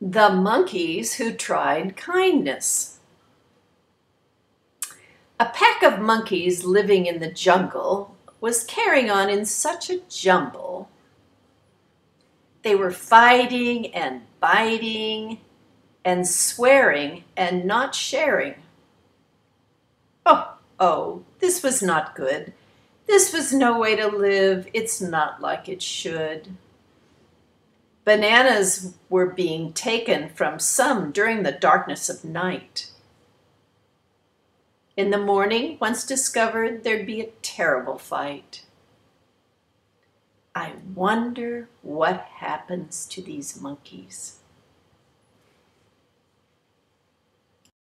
The monkeys who tried kindness. A pack of monkeys living in the jungle was carrying on in such a jumble. They were fighting and biting and swearing and not sharing. Oh, this was not good. This was no way to live. It's not like it should. Bananas were being taken from some during the darkness of night. In the morning, once discovered, there'd be a terrible fight. I wonder what happens to these monkeys.